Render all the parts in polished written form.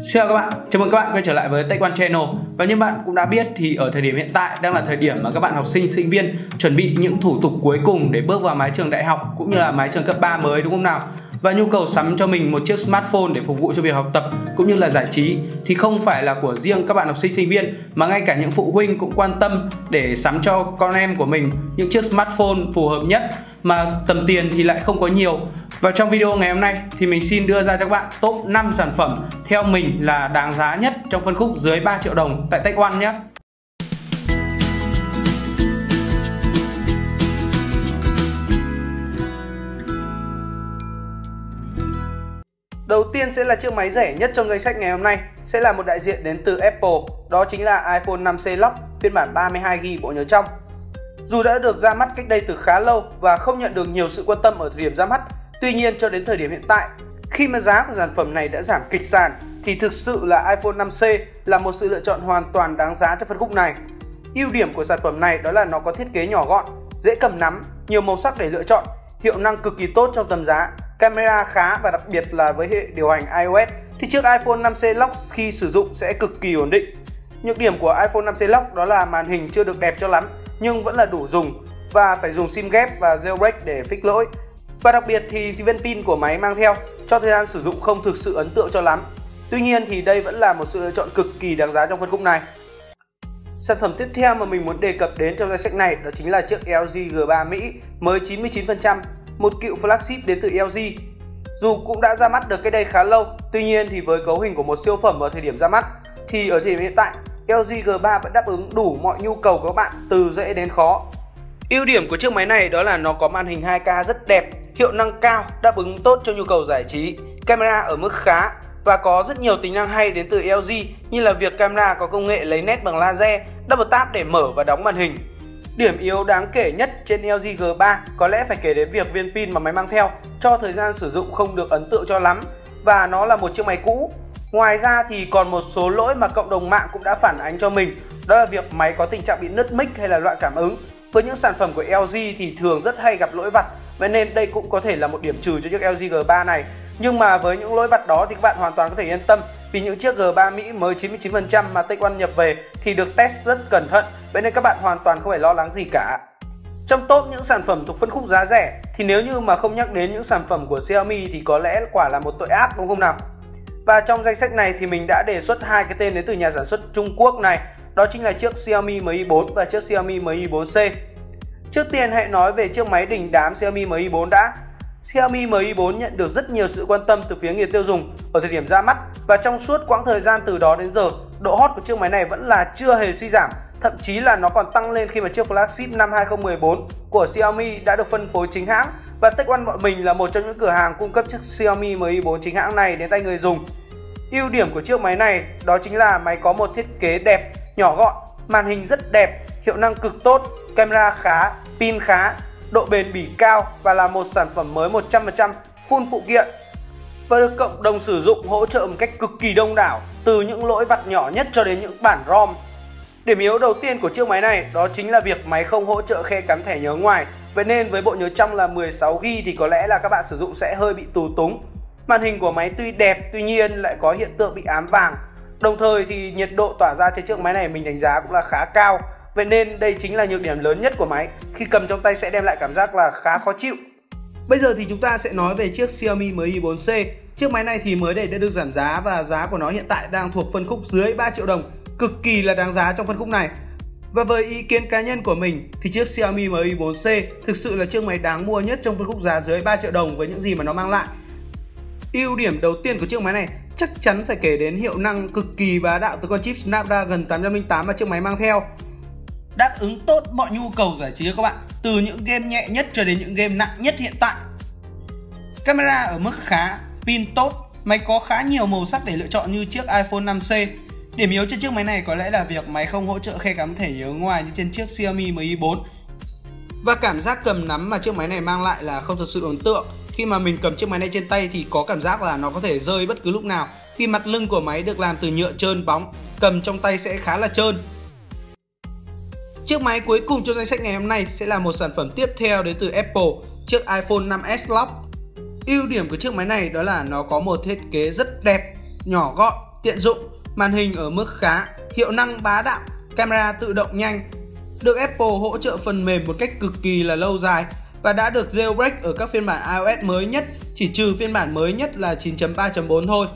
Xin chào các bạn, chào mừng các bạn quay trở lại với TechOne Channel. Và như bạn cũng đã biết thì ở thời điểm hiện tại đang là thời điểm mà các bạn học sinh, sinh viên chuẩn bị những thủ tục cuối cùng để bước vào mái trường đại học cũng như là mái trường cấp 3 mới, đúng không nào? Và nhu cầu sắm cho mình một chiếc smartphone để phục vụ cho việc học tập cũng như là giải trí thì không phải là của riêng các bạn học sinh, sinh viên mà ngay cả những phụ huynh cũng quan tâm để sắm cho con em của mình những chiếc smartphone phù hợp nhất mà tầm tiền thì lại không có nhiều. Và trong video ngày hôm nay thì mình xin đưa ra cho các bạn top 5 sản phẩm theo mình là đáng giá nhất trong phân khúc dưới 3 triệu đồng tại TechOne nhé. Đầu tiên sẽ là chiếc máy rẻ nhất trong danh sách ngày hôm nay, sẽ là một đại diện đến từ Apple, đó chính là iPhone 5C Lock phiên bản 32GB bộ nhớ trong. Dù đã được ra mắt cách đây từ khá lâu và không nhận được nhiều sự quan tâm ở thời điểm ra mắt, tuy nhiên cho đến thời điểm hiện tại, khi mà giá của sản phẩm này đã giảm kịch sàn thì thực sự là iPhone 5C là một sự lựa chọn hoàn toàn đáng giá cho phân khúc này. Ưu điểm của sản phẩm này đó là nó có thiết kế nhỏ gọn, dễ cầm nắm, nhiều màu sắc để lựa chọn, hiệu năng cực kỳ tốt trong tầm giá, camera khá và đặc biệt là với hệ điều hành iOS thì chiếc iPhone 5C Lock khi sử dụng sẽ cực kỳ ổn định. Nhược điểm của iPhone 5C Lock đó là màn hình chưa được đẹp cho lắm nhưng vẫn là đủ dùng và phải dùng sim ghép và jailbreak để fix lỗi. Và đặc biệt thì viên pin của máy mang theo cho thời gian sử dụng không thực sự ấn tượng cho lắm. Tuy nhiên thì đây vẫn là một sự lựa chọn cực kỳ đáng giá trong phân khúc này. Sản phẩm tiếp theo mà mình muốn đề cập đến trong danh sách này đó chính là chiếc LG G3 Mỹ mới 99%, một cựu flagship đến từ LG. Dù cũng đã ra mắt được cách đây khá lâu, tuy nhiên thì với cấu hình của một siêu phẩm ở thời điểm ra mắt thì ở thời điểm hiện tại LG G3 vẫn đáp ứng đủ mọi nhu cầu của các bạn từ dễ đến khó. Ưu điểm của chiếc máy này đó là nó có màn hình 2K rất đẹp, hiệu năng cao, đáp ứng tốt cho nhu cầu giải trí, camera ở mức khá và có rất nhiều tính năng hay đến từ LG như là việc camera có công nghệ lấy nét bằng laser, double tap để mở và đóng màn hình. Điểm yếu đáng kể nhất trên LG G3 có lẽ phải kể đến việc viên pin mà máy mang theo cho thời gian sử dụng không được ấn tượng cho lắm và nó là một chiếc máy cũ. Ngoài ra thì còn một số lỗi mà cộng đồng mạng cũng đã phản ánh cho mình, đó là việc máy có tình trạng bị nứt mic hay là loạn cảm ứng. Với những sản phẩm của LG thì thường rất hay gặp lỗi vặt, vậy nên đây cũng có thể là một điểm trừ cho chiếc LG G3 này. Nhưng mà với những lỗi vặt đó thì các bạn hoàn toàn có thể yên tâm vì những chiếc G3 Mỹ mới 99% mà TechOne nhập về thì được test rất cẩn thận, vậy nên các bạn hoàn toàn không phải lo lắng gì cả. Trong top những sản phẩm thuộc phân khúc giá rẻ thì nếu như mà không nhắc đến những sản phẩm của Xiaomi thì có lẽ quả là một tội ác, đúng không nào? Và trong danh sách này thì mình đã đề xuất hai cái tên đến từ nhà sản xuất Trung Quốc này, đó chính là chiếc Xiaomi Mi4 và chiếc Xiaomi Mi4C. Trước tiên hãy nói về chiếc máy đình đám Xiaomi Mi4 đã. Xiaomi Mi4 nhận được rất nhiều sự quan tâm từ phía người tiêu dùng ở thời điểm ra mắt và trong suốt quãng thời gian từ đó đến giờ, độ hot của chiếc máy này vẫn là chưa hề suy giảm, thậm chí là nó còn tăng lên khi mà chiếc flagship năm 2014 của Xiaomi đã được phân phối chính hãng và TechOne bọn mình là một trong những cửa hàng cung cấp chiếc Xiaomi Mi4 chính hãng này đến tay người dùng. Ưu điểm của chiếc máy này đó chính là máy có một thiết kế đẹp, nhỏ gọn, màn hình rất đẹp, hiệu năng cực tốt, camera khá, pin khá, độ bền bỉ cao và là một sản phẩm mới 100% full phụ kiện và được cộng đồng sử dụng hỗ trợ một cách cực kỳ đông đảo, từ những lỗi vặt nhỏ nhất cho đến những bản ROM. Điểm yếu đầu tiên của chiếc máy này đó chính là việc máy không hỗ trợ khe cắm thẻ nhớ ngoài, vậy nên với bộ nhớ trong là 16GB thì có lẽ là các bạn sử dụng sẽ hơi bị tù túng. Màn hình của máy tuy đẹp tuy nhiên lại có hiện tượng bị ám vàng. Đồng thời thì nhiệt độ tỏa ra trên chiếc máy này mình đánh giá cũng là khá cao, vậy nên đây chính là nhược điểm lớn nhất của máy, khi cầm trong tay sẽ đem lại cảm giác là khá khó chịu. Bây giờ thì chúng ta sẽ nói về chiếc Xiaomi Mi4C. Chiếc máy này thì mới đây đã được giảm giá và giá của nó hiện tại đang thuộc phân khúc dưới 3 triệu đồng, cực kỳ là đáng giá trong phân khúc này. Và với ý kiến cá nhân của mình thì chiếc Xiaomi Mi4C thực sự là chiếc máy đáng mua nhất trong phân khúc giá dưới 3 triệu đồng với những gì mà nó mang lại. Ưu điểm đầu tiên của chiếc máy này chắc chắn phải kể đến hiệu năng cực kỳ bá đạo từ con chip Snapdragon 808 mà chiếc máy mang theo. Đáp ứng tốt mọi nhu cầu giải trí của các bạn, từ những game nhẹ nhất cho đến những game nặng nhất hiện tại. Camera ở mức khá, pin tốt, máy có khá nhiều màu sắc để lựa chọn như chiếc iPhone 5C. Điểm yếu trên chiếc máy này có lẽ là việc máy không hỗ trợ khe cắm thẻ nhớ ngoài như trên chiếc Xiaomi Mi4. Và cảm giác cầm nắm mà chiếc máy này mang lại là không thật sự ấn tượng. Khi mà mình cầm chiếc máy này trên tay thì có cảm giác là nó có thể rơi bất cứ lúc nào vì mặt lưng của máy được làm từ nhựa trơn bóng, cầm trong tay sẽ khá là trơn. Chiếc máy cuối cùng trong danh sách ngày hôm nay sẽ là một sản phẩm tiếp theo đến từ Apple, chiếc iPhone 5S Lock. Ưu điểm của chiếc máy này đó là nó có một thiết kế rất đẹp, nhỏ gọn, tiện dụng, màn hình ở mức khá, hiệu năng bá đạo, camera tự động nhanh, được Apple hỗ trợ phần mềm một cách cực kỳ là lâu dài và đã được jailbreak ở các phiên bản iOS mới nhất, chỉ trừ phiên bản mới nhất là 9.3.4 thôi.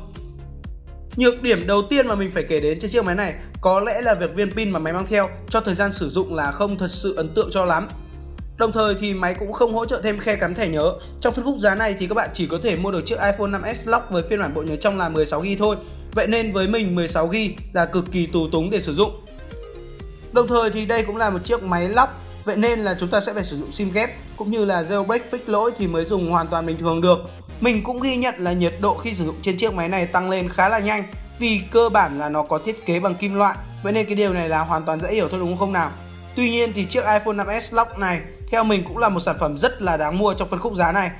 Nhược điểm đầu tiên mà mình phải kể đến trên chiếc máy này có lẽ là việc viên pin mà máy mang theo cho thời gian sử dụng là không thật sự ấn tượng cho lắm. Đồng thời thì máy cũng không hỗ trợ thêm khe cắm thẻ nhớ. Trong phân khúc giá này thì các bạn chỉ có thể mua được chiếc iPhone 5S Lock với phiên bản bộ nhớ trong là 16GB thôi. Vậy nên với mình 16GB là cực kỳ tù túng để sử dụng. Đồng thời thì đây cũng là một chiếc máy Lock, vậy nên là chúng ta sẽ phải sử dụng sim ghép cũng như là jailbreak fix lỗi thì mới dùng hoàn toàn bình thường được. Mình cũng ghi nhận là nhiệt độ khi sử dụng trên chiếc máy này tăng lên khá là nhanh vì cơ bản là nó có thiết kế bằng kim loại, vậy nên cái điều này là hoàn toàn dễ hiểu thôi, đúng không nào? Tuy nhiên thì chiếc iPhone 5S Lock này theo mình cũng là một sản phẩm rất là đáng mua trong phân khúc giá này.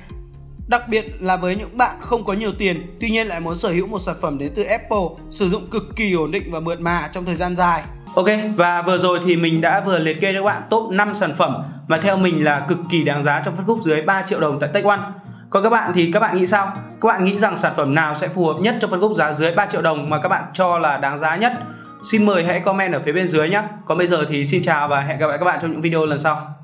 Đặc biệt là với những bạn không có nhiều tiền, tuy nhiên lại muốn sở hữu một sản phẩm đến từ Apple, sử dụng cực kỳ ổn định và mượt mà trong thời gian dài. Ok, và vừa rồi thì mình đã vừa liệt kê cho các bạn top 5 sản phẩm mà theo mình là cực kỳ đáng giá trong phân khúc dưới 3 triệu đồng tại TechOne. Còn các bạn thì các bạn nghĩ sao? Các bạn nghĩ rằng sản phẩm nào sẽ phù hợp nhất trong phân khúc giá dưới 3 triệu đồng mà các bạn cho là đáng giá nhất? Xin mời hãy comment ở phía bên dưới nhé. Còn bây giờ thì xin chào và hẹn gặp lại các bạn trong những video lần sau.